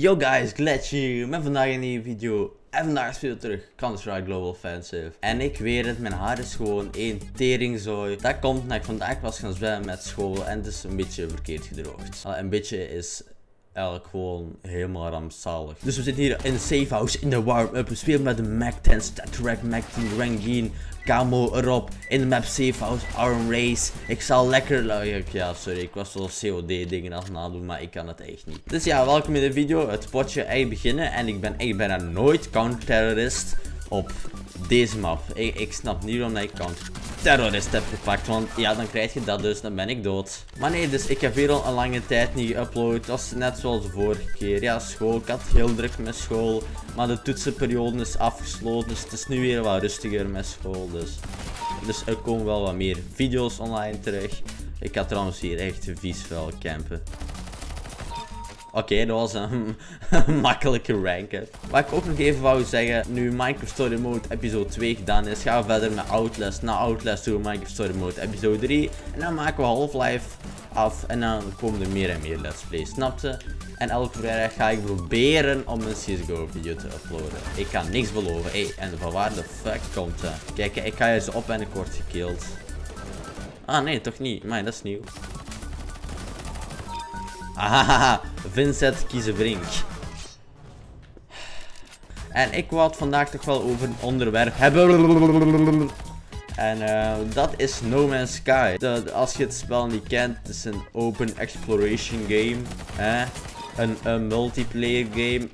Yo guys, Glitch hier met vandaag een nieuwe video. En vandaag speel ik terug Counter-Strike Global Offensive. En ik weet het, mijn haar is gewoon één teringzooi. Dat komt omdat ik vandaag was gaan zwemmen met school en het is een beetje verkeerd gedroogd. Een beetje is eigenlijk gewoon helemaal rampzalig. Dus we zitten hier in de safehouse in de warm-up. We spelen met de Mac-10 StatRack, Mac-10 Rangin, Camo, Rob in de map safehouse, arm race. Ik zal lekker... Ja, sorry, ik was wel COD dingen aan het nadoen, maar ik kan het echt niet. Dus ja, welkom in de video. Het potje echt beginnen. En ik ben echt bijna nooit counterterrorist op deze map. Ik snap niet waarom ik counterterrorist heb gepakt, want ja, dan krijg je dat dus, dan ben ik dood. Maar nee, dus ik heb weer al een lange tijd niet geüpload. Dat was net zoals de vorige keer. Ja, school, ik had heel druk met school, maar de toetsenperiode is afgesloten, dus het is nu weer wat rustiger met school. Dus er komen wel wat meer video's online terug. Ik had trouwens hier echt vies vuil campen. Oké, dat was een makkelijke ranken. Wat ik ook nog even wou zeggen, nu Minecraft Story Mode episode 2 gedaan is, gaan we verder met Outlast. Na Outlast doen we Minecraft Story Mode episode 3. En dan maken we Half-Life af en dan komen er meer en meer let's plays, snapte? En elke vrijdag ga ik proberen om een CSGO video te uploaden. Ik kan niks beloven. En van waar de fuck komt dat? Kijk, ik ga hier zo op en ik word gekillt. Ah nee, toch niet. Maar dat is nieuw. Ahaha, Vincent Kiezenbrink. En ik wou het vandaag toch wel over een onderwerp hebben. En dat is No Man's Sky. Als je het spel niet kent, het is een open exploration game. Hè? Een multiplayer game.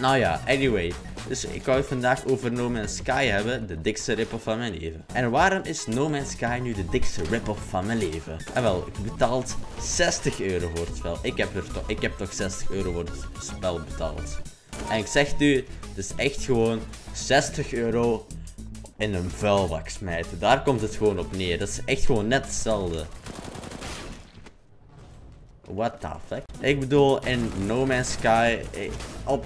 Nou ja, anyway. Dus ik wou het vandaag over No Man's Sky hebben, de dikste rip-off van mijn leven. En waarom is No Man's Sky nu de dikste rip-off van mijn leven? En wel, ik betaald 60 euro voor het spel. Ik heb toch 60 euro voor het spel betaald. En ik zeg nu, het is echt gewoon 60 euro in een vuilbak smijten. Daar komt het gewoon op neer. Dat is echt gewoon net hetzelfde. What the fuck? Ik bedoel, in No Man's Sky,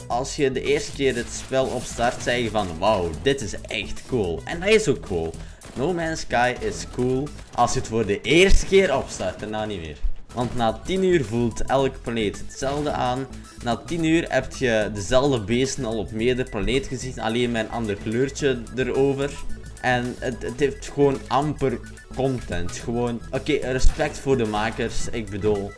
als je de eerste keer het spel opstart, zeg je van wauw, dit is echt cool. En dat is ook cool. No Man's Sky is cool als je het voor de eerste keer opstart en nou niet meer. Want na 10 uur voelt elke planeet hetzelfde aan. Na 10 uur heb je dezelfde beesten al op meerdere planeten gezien, alleen met een ander kleurtje erover. En het heeft gewoon amper content. Gewoon, oké, respect voor de makers, ik bedoel.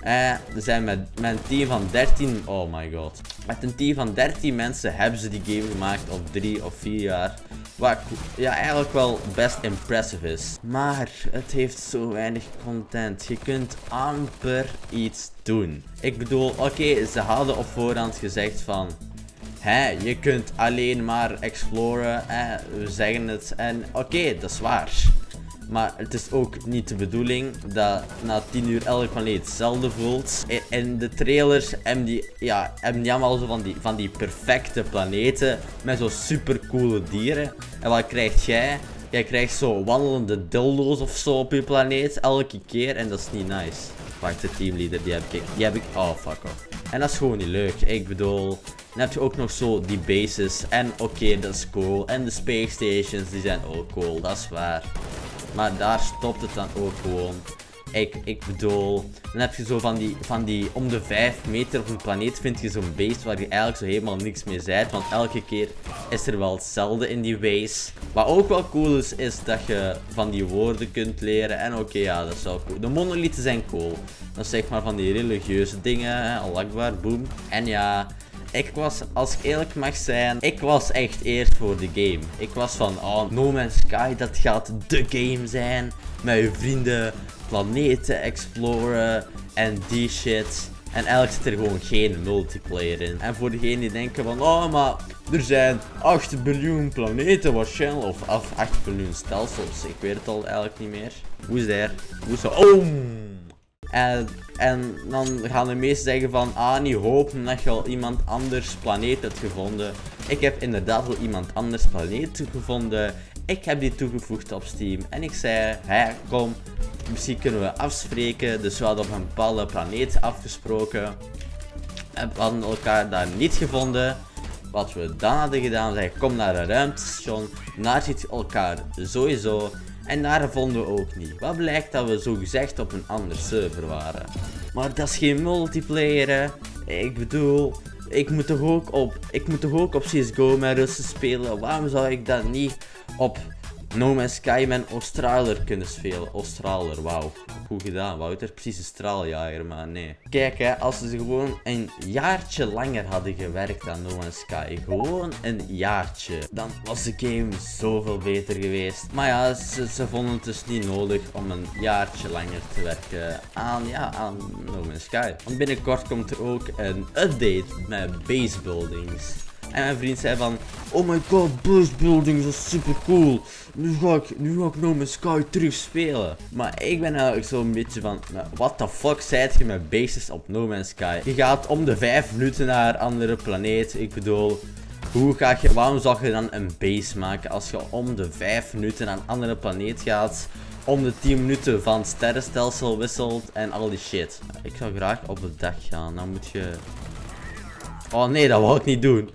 Er zijn met een team van 13, oh my god. Met een team van 13 mensen hebben ze die game gemaakt op 3 of 4 jaar. Wat ja, eigenlijk wel best impressive is. Maar het heeft zo weinig content. Je kunt amper iets doen. Ik bedoel, oké, ze hadden op voorhand gezegd van... Hé, je kunt alleen maar exploren. We zeggen het. En oké, dat is waar. Maar het is ook niet de bedoeling dat na 10 uur elke planeet hetzelfde voelt. In de trailers hebben die allemaal zo van die perfecte planeten met zo supercoole dieren. En wat krijg jij? Jij krijgt zo wandelende dildo's of zo op je planeet elke keer en dat is niet nice. Wacht, de teamleader, die heb ik... Oh, fuck off. En dat is gewoon niet leuk. Ik bedoel... Dan heb je ook nog zo die bases. En oké, dat is cool. En de space stations, die zijn ook cool. Dat is waar. Maar daar stopt het dan ook gewoon. Ik bedoel... Dan heb je zo van die om de 5 meter op een planeet vind je zo'n base waar je eigenlijk zo helemaal niks mee zijt. Want elke keer is er wel hetzelfde in die base. Wat ook wel cool is, is dat je van die woorden kunt leren. En oké, dat is wel cool. De monolithen zijn cool. Dat is zeg maar van die religieuze dingen. Allah Akbar, boom. En ja... als ik eerlijk mag zijn, ik was echt eerst voor de game. Ik was van, oh, No Man's Sky, dat gaat de game zijn. Met je vrienden, planeten exploren en die shit. En eigenlijk zit er gewoon geen multiplayer in. En voor degenen die denken van, oh, maar er zijn 8 biljoen planeten waarschijnlijk. Of 8 biljoen stelsels, ik weet het al eigenlijk niet meer. Hoe is dat? Oh! En dan gaan de meesten zeggen van, ah, niet hopen dat je al iemand anders planeet hebt gevonden. Ik heb inderdaad al iemand anders planeet gevonden. Ik heb die toegevoegd op Steam. En ik zei, hé, kom, misschien kunnen we afspreken. Dus we hadden op een bepaalde planeet afgesproken. En we hadden elkaar daar niet gevonden. Wat we dan hadden gedaan, zei, kom naar een ruimtestation. Daar ziet elkaar sowieso. En daar vonden we ook niet. Wat blijkt dat we zogezegd op een andere server waren. Maar dat is geen multiplayer. Ik bedoel, ik moet toch ook op CSGO met Russen spelen. Waarom zou ik dan niet op No Man's Sky met Australer kunnen spelen? Australer, wauw. Goed gedaan, Wouter. Precies een straaljager, maar nee. Kijk hè, als ze gewoon een jaartje langer hadden gewerkt aan No Man's Sky. Gewoon een jaartje. Dan was de game zoveel beter geweest. Maar ja, ze vonden het dus niet nodig om een jaartje langer te werken aan No Man's Sky. Want binnenkort komt er ook een update met base buildings. En mijn vriend zei van, oh my god, base buildings is super cool. Nu ga ik No Man's Sky terug spelen. Maar ik ben eigenlijk zo'n beetje van, what the fuck zijt je met bases op No Man's Sky? Je gaat om de 5 minuten naar een andere planeet. Ik bedoel, waarom zou je dan een base maken als je om de 5 minuten naar een andere planeet gaat? Om de 10 minuten van sterrenstelsel wisselt en al die shit. Ik zou graag op het dak gaan, dan moet je... Oh nee, dat wou ik niet doen.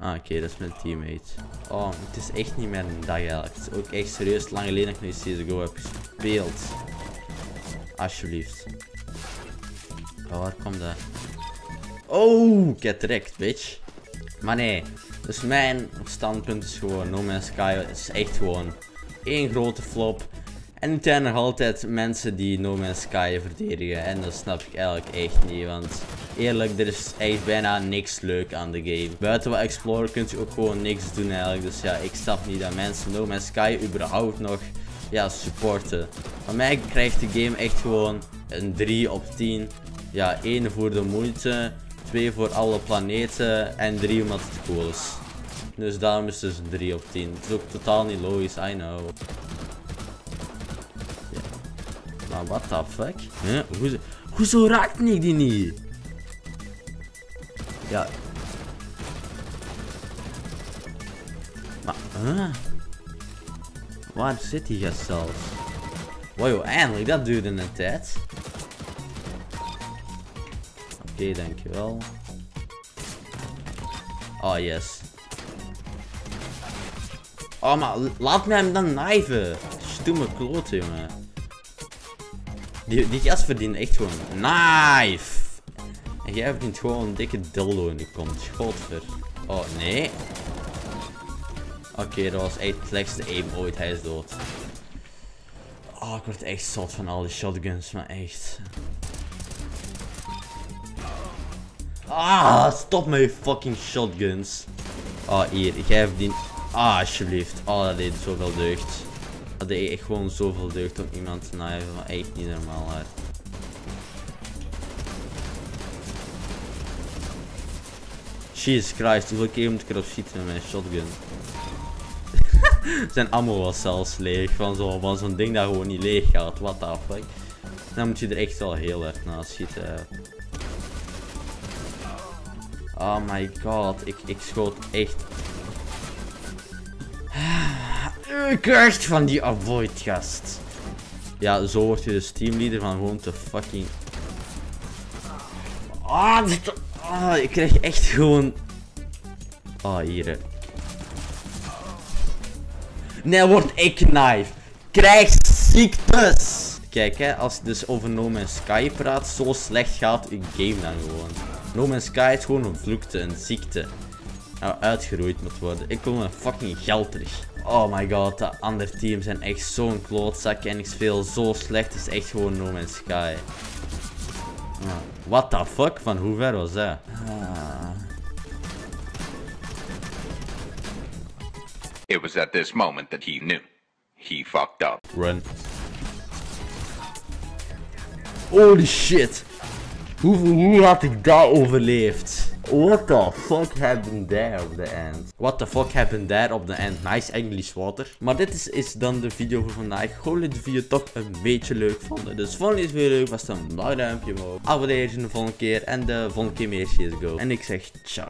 Ah, oké, dat is mijn teammate. Oh, het is echt niet meer een dag eigenlijk. Het is ook echt serieus lang geleden dat ik nog CSGO heb gespeeld. Alsjeblieft. Oh, waar komt dat? Oh, get wrecked, bitch. Maar nee, dus mijn standpunt is gewoon No Man's Sky is echt gewoon één grote flop. En nu zijn er nog altijd mensen die No Man's Sky verdedigen. En dat snap ik eigenlijk echt niet, want... Eerlijk, er is echt bijna niks leuk aan de game. Buiten wat exploren kun je ook gewoon niks doen eigenlijk. Dus ja, ik snap niet dat mensen No Man's Sky überhaupt nog ja, supporten. Van mij krijgt de game echt gewoon een 3 op 10. Ja, 1 voor de moeite, 2 voor alle planeten en 3 omdat het cool is. Dus daarom is het dus een 3 op 10. Het is ook totaal niet logisch, I know. Ja. Maar what the fuck? Huh? Hoezo raakt ik die niet? Ja. Maar, waar zit die gast zelfs? Wow, eindelijk, dat duurde een tijd. Oké, dankjewel. Oh, yes. Oh, maar laat mij hem dan knijven. Stomme klote, jongen. Die gast verdient echt gewoon een knife. En jij vindt gewoon een dikke dildo in de kont. Godver. Oh nee. Oké, dat was echt het slechtste aim ooit. Hij is dood. Oh, ik word echt zot van al die shotguns, maar echt. Ah, stop met je fucking shotguns. Ah, oh, hier. Jij verdient... Ah, alsjeblieft. Oh, dat deed zoveel deugd. Dat deed echt gewoon zoveel deugd om iemand te naaien. Maar echt niet normaal uit. Jesus Christ, hoeveel keer moet ik erop schieten met mijn shotgun? Zijn ammo was zelfs leeg van zo'n ding dat gewoon niet leeg gaat. What the fuck? Dan moet je er echt wel heel hard naast schieten. Oh my god, ik schoot echt. Ik krijg van die avoid gast. Ja, zo word je dus teamleader van gewoon te fucking. Ah, dit... Ah, ik krijg echt gewoon... Ah, hier. Nee, word ik knife. Krijg ziektes. Kijk hè, als je dus over No Man's Sky praat, zo slecht gaat uw game dan gewoon. No Man's Sky is gewoon een vloekte, een ziekte. Nou, uitgeroeid moet worden. Ik wil mijn fucking geld terug. Oh my god, de andere teams zijn echt zo'n klootzak en ik speel zo slecht. Het is echt gewoon No Man's Sky. What the fuck? Van hoe ver was dat? Ah. It was at this moment that he knew. He fucked up. Run. Holy shit. Hoe had ik dat overleefd? What the fuck happened there op the end? What the fuck happened there op the end? Nice English, Water. Maar dit is dan de video voor vandaag. Ik hoop dat je de video toch een beetje leuk vonden. Dus vond je het weer leuk, was dan een blauw duimpje omhoog. Abonneer je de volgende keer en de volgende keer meer CSGO. En ik zeg ciao.